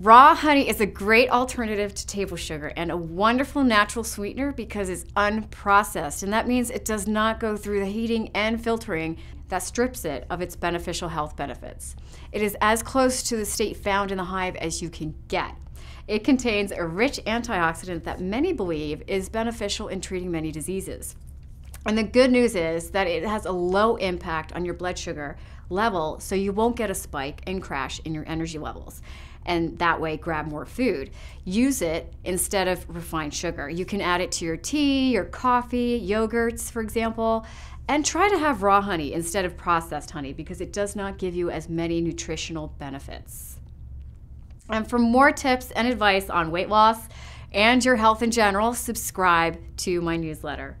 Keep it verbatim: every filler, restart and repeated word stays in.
Raw honey is a great alternative to table sugar and a wonderful natural sweetener because it's unprocessed, and that means it does not go through the heating and filtering that strips it of its beneficial health benefits. It is as close to the state found in the hive as you can get. It contains a rich antioxidant that many believe is beneficial in treating many diseases. And the good news is that it has a low impact on your blood sugar level, so you won't get a spike and crash in your energy levels. And that way grab more food. Use it instead of refined sugar. You can add it to your tea, your coffee, yogurts, for example, and try to have raw honey instead of processed honey because it does not give you as many nutritional benefits. And for more tips and advice on weight loss and your health in general, subscribe to my newsletter.